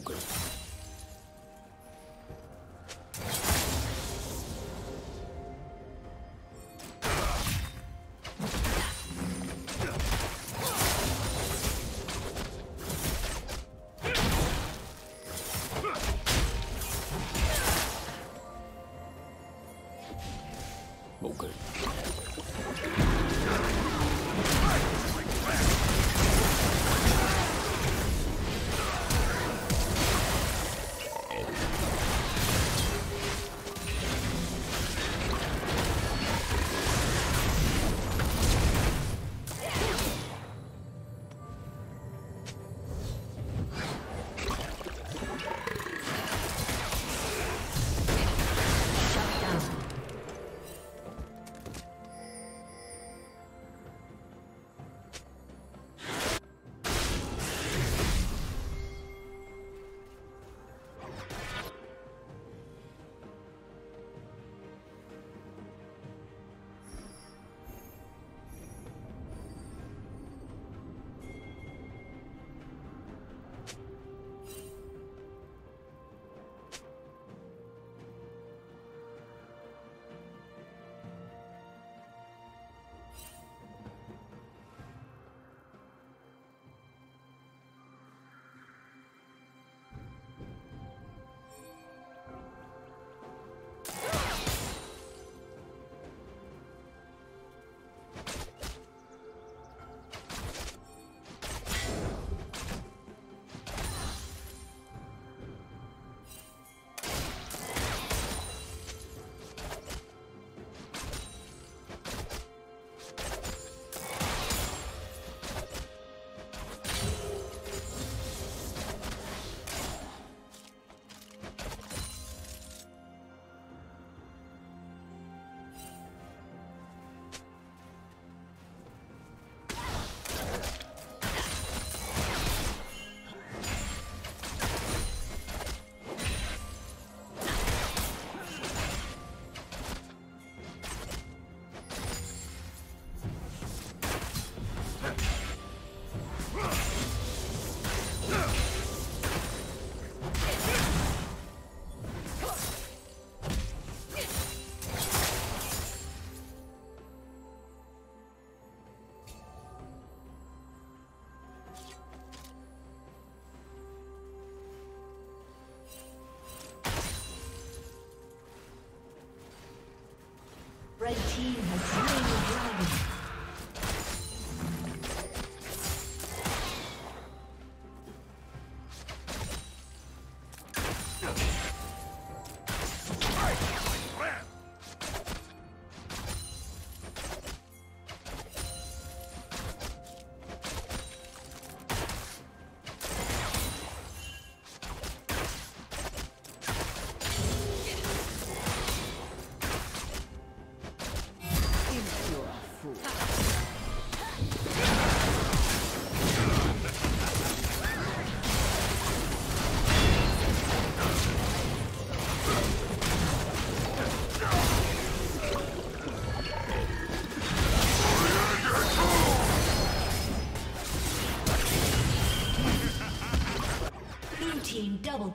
spoken. Red team has slain the dragon. Double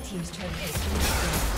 Team's turn is